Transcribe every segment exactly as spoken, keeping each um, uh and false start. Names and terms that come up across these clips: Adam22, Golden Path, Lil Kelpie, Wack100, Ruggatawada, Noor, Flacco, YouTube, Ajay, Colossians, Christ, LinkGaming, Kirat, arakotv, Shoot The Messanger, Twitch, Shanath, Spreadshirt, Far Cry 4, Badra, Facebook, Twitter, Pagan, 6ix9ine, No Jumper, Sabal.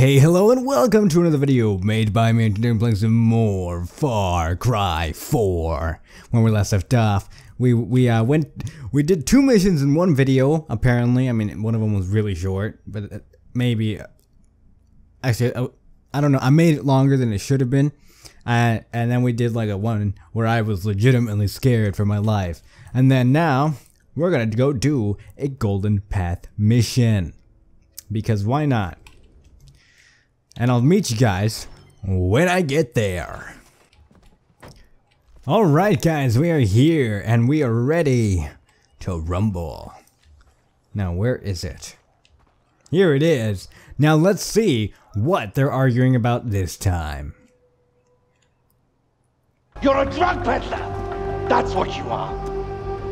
Hey, hello, and welcome to another video made by me. Today I'm playing some more Far Cry four. When we last left off, we we uh, went we did two missions in one video. Apparently, I mean, one of them was really short, but maybe actually I, I don't know. I made it longer than it should have been, and and then we did like a one where I was legitimately scared for my life, and then now we're gonna go do a Golden Path mission because why not? And I'll meet you guys when I get there. Alright guys, we are here and we are ready to rumble. Now where is it? Here it is. Now let's see what they're arguing about this time. You're a drug peddler! That's what you are!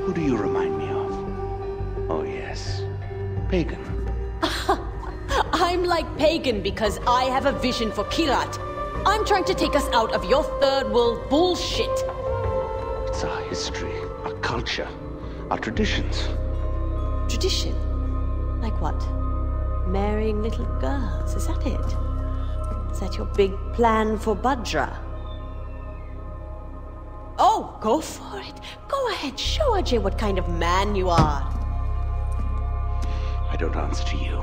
Who do you remind me of? Oh yes, Pagan. I'm like Pagan because I have a vision for Kirat. I'm trying to take us out of your third world bullshit. It's our history, our culture, our traditions. Tradition? Like what? Marrying little girls, is that it? Is that your big plan for Badra? Oh, go for it. Go ahead, show Ajay what kind of man you are. I don't answer to you.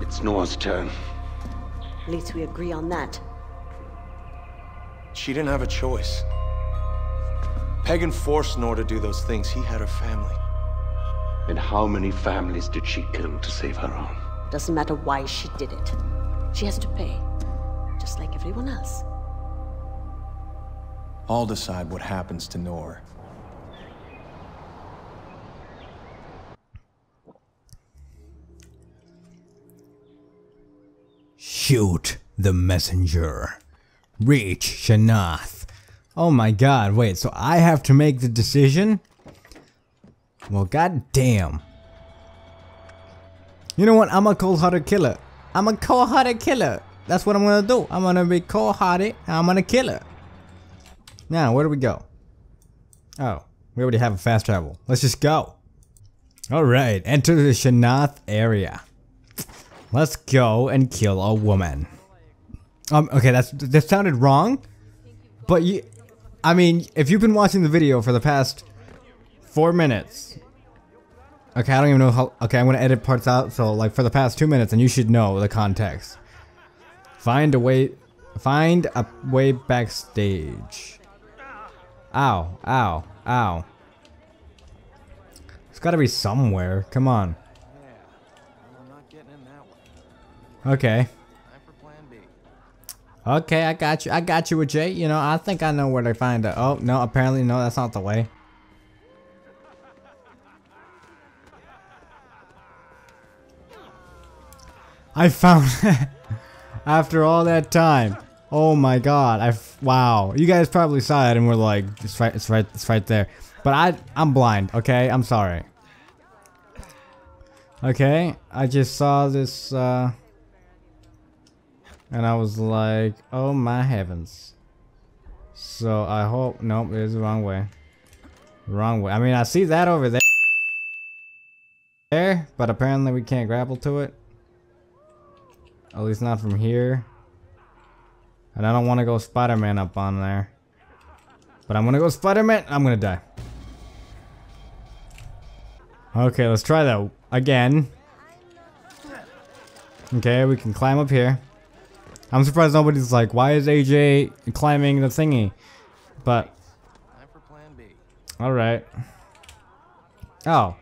It's Noor's turn. At least we agree on that. She didn't have a choice. Pagan forced Noor to do those things. He had her family. And how many families did she kill to save her own? Doesn't matter why she did it. She has to pay. Just like everyone else. I'll decide what happens to Noor. Shoot the messenger. Reach Shanath. Oh my god, wait, so I have to make the decision? Well, goddamn. You know what? I'm a cold-hearted killer. I'm a cold-hearted killer. That's what I'm gonna do. I'm gonna be cold-hearted and I'm gonna kill her. Now, where do we go? Oh, we already have a fast travel. Let's just go. Alright, enter the Shanath area. Let's go and kill a woman. Um, okay, that's that sounded wrong, but you, I mean, if you've been watching the video for the past four minutes, okay, I don't even know how. Okay, I'm gonna edit parts out. So, like for the past two minutes, and you should know the context. Find a way, find a way backstage. Ow, ow, ow. It's gotta be somewhere. Come on. Okay. Okay, I got you. I got you, Ajay. You know, I think I know where to find it. Oh, no, apparently, no, that's not the way. I found it. After all that time. Oh my god. I f wow. You guys probably saw it and were like, it's right, it's right, it's right there. But I, I'm blind, okay? I'm sorry. Okay, I just saw this, uh, and I was like, oh my heavens. So I hope, nope, it's the wrong way. Wrong way. I mean, I see that over there, there, but apparently we can't grapple to it. At least not from here. And I don't want to go Spider-Man up on there. But I'm going to go Spider-Man, I'm going to die. Okay, let's try that again. Okay, we can climb up here. I'm surprised nobody's like, why is Ajay climbing the thingy? But alright. Oh.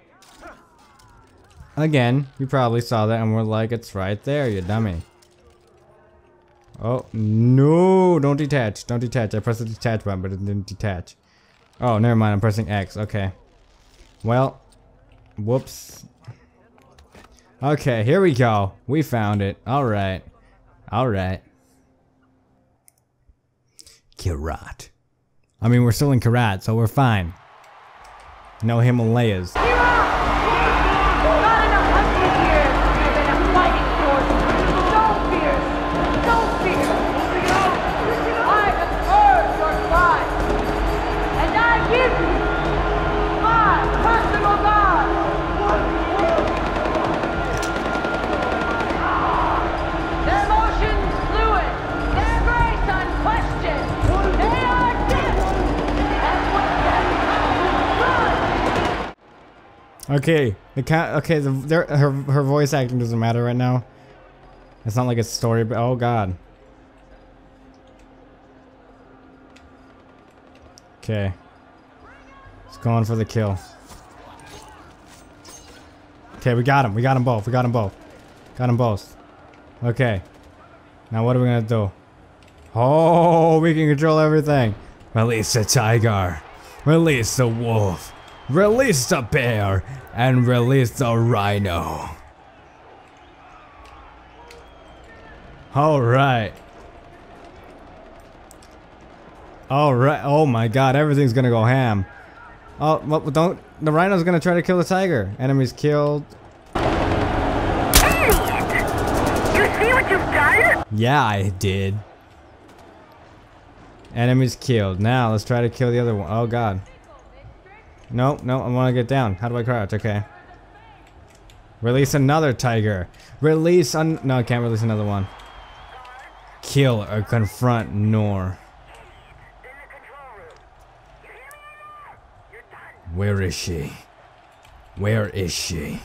Again, you probably saw that and we're like, it's right there, you dummy. Oh no, don't detach, don't detach. I pressed the detach button, but it didn't detach. Oh, never mind, I'm pressing X, okay. Well, whoops. Okay, here we go. We found it. Alright. Alright. Kirat. I mean, we're still in Kirat, so we're fine. No Himalayas. Kirat! Not enough hundred years. You've been a fighting force. So fierce. So fierce. I have heard your cry. And I give you my personal God. Okay, the cat. Okay, the, their, her her voice acting doesn't matter right now. It's not like a story, but oh god. Okay, it's going for the kill. Okay, we got him. We got them both. We got them both. Got them both. Okay, now what are we gonna do? Oh, we can control everything. Release the tiger. Release the wolf. Release the bear and release the rhino. All right. All right. Oh my god, everything's going to go ham. Oh, well, don't the rhino's going to try to kill the tiger. Enemies killed. Hey! You see what you've done? Yeah, I did. Enemies killed. Now, let's try to kill the other one. Oh god. No, no, I want to get down. How do I crouch? Okay. Release another tiger. Release un... No, I can't release another one. Kill or confront Noor. Where is she? Where is she?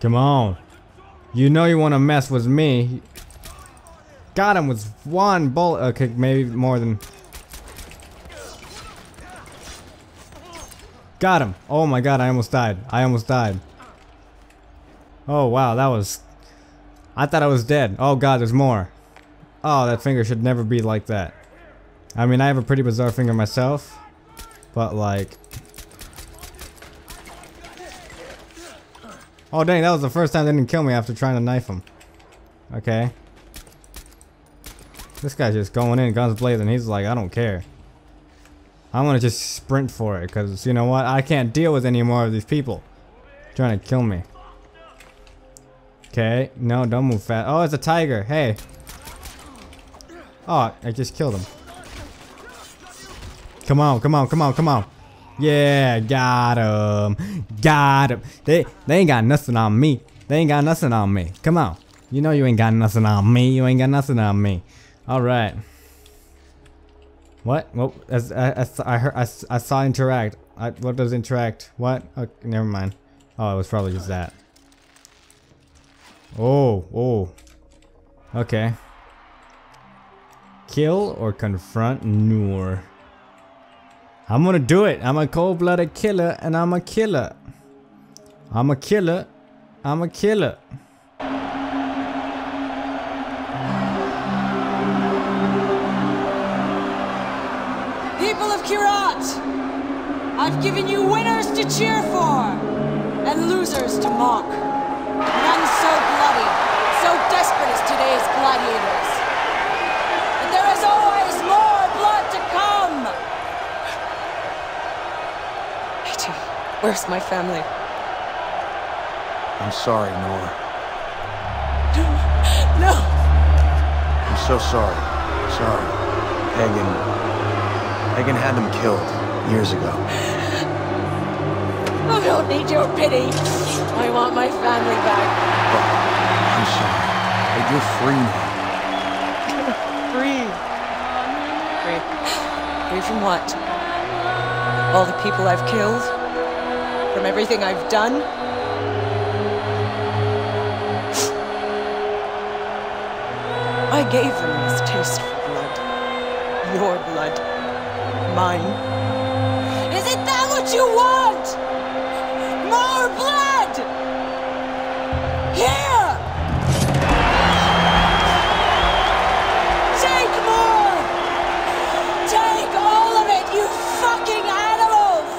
Come on. You know you want to mess with me. Got him with one bullet. Okay, maybe more than. Got him. Oh my god, I almost died. I almost died. Oh wow, that was. I thought I was dead. Oh god, there's more. Oh, that finger should never be like that. I mean, I have a pretty bizarre finger myself. But like. Oh dang, that was the first time they didn't kill me after trying to knife him. Okay. This guy's just going in, guns blazing. He's like, I don't care. I'm gonna just sprint for it, cause you know what? I can't deal with any more of these people trying to kill me. Okay, no, don't move fast. Oh, it's a tiger. Hey. Oh, I just killed him. Come on, come on, come on, come on. Yeah, got him. Got him. They they ain't got nothing on me. They ain't got nothing on me. Come on. You know you ain't got nothing on me. You ain't got nothing on me. All right. What? Well, as I, I, I heard, I, I saw interact. I, what does interact? What? Okay, never mind. Oh, it was probably just that. Oh, oh. Okay. Kill or confront Noor. I'm gonna do it. I'm a cold-blooded killer, and I'm a killer. I'm a killer. I'm a killer. I've given you winners to cheer for, and losers to mock. None so bloody, so desperate as today's gladiators. But there is always more blood to come! Ajay, where's my family? I'm sorry, Noor. No, no! I'm so sorry, sorry. Pagan, Pagan had them killed years ago. I don't need your pity. I want my family back. But I'm sorry. But you're free now. Free. Free. Free from what? All the people I've killed? From everything I've done? I gave them this taste for blood. Your blood. Mine. Is it that what you want? More blood! Here! Take more! Take all of it, you fucking animals!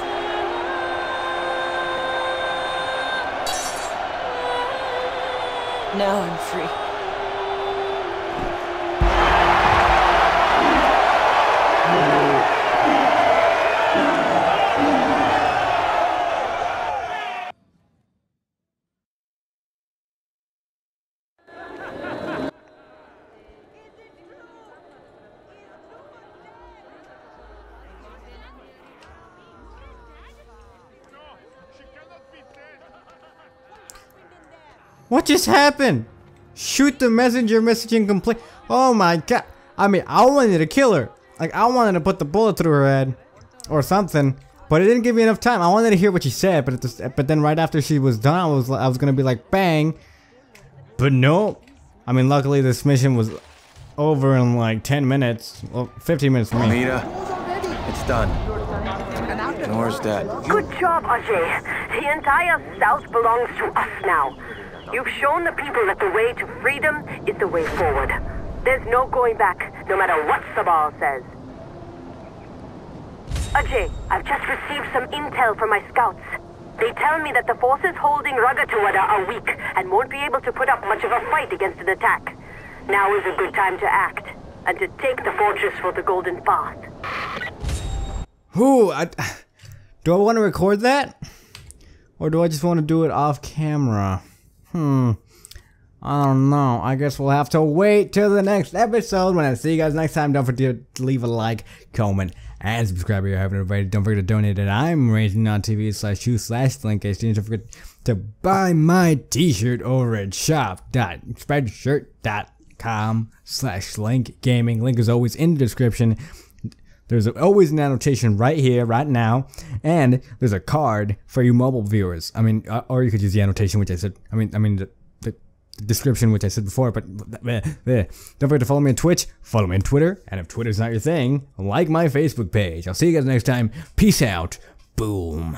Now I'm free. What just happened? Shoot the messenger messaging complete. Oh my god. I mean, I wanted to kill her. Like, I wanted to put the bullet through her head or something, but it didn't give me enough time. I wanted to hear what she said, but at the, but then right after she was done, I was I was gonna be like bang, but no. I mean, luckily this mission was over in like ten minutes, well, fifteen minutes for me. Anita, it's done. Noor's dead. Good job, Ajay. The entire South belongs to us now. You've shown the people that the way to freedom is the way forward. There's no going back, no matter what Sabal says. Ajay, I've just received some intel from my scouts. They tell me that the forces holding Ruggatawada are weak and won't be able to put up much of a fight against an attack. Now is a good time to act and to take the fortress for the Golden Path. Who? I, do I want to record that? Or do I just want to do it off camera? Hmm. I don't know. I guess we'll have to wait till the next episode. When I see you guys next time, don't forget to leave a like, comment, and subscribe if you haven't already. Don't forget to donate at I'm raising dot T V slash you slash link H D. Don't forget to buy my t-shirt over at shop dot spreadshirt dot com slash link gaming. Link is always in the description. There's always an annotation right here, right now, and there's a card for you mobile viewers. I mean, or you could use the annotation, which I said. I mean, I mean the, the description, which I said before. But bleh, bleh. Don't forget to follow me on Twitch, follow me on Twitter, and if Twitter's not your thing, like my Facebook page. I'll see you guys next time. Peace out. Boom.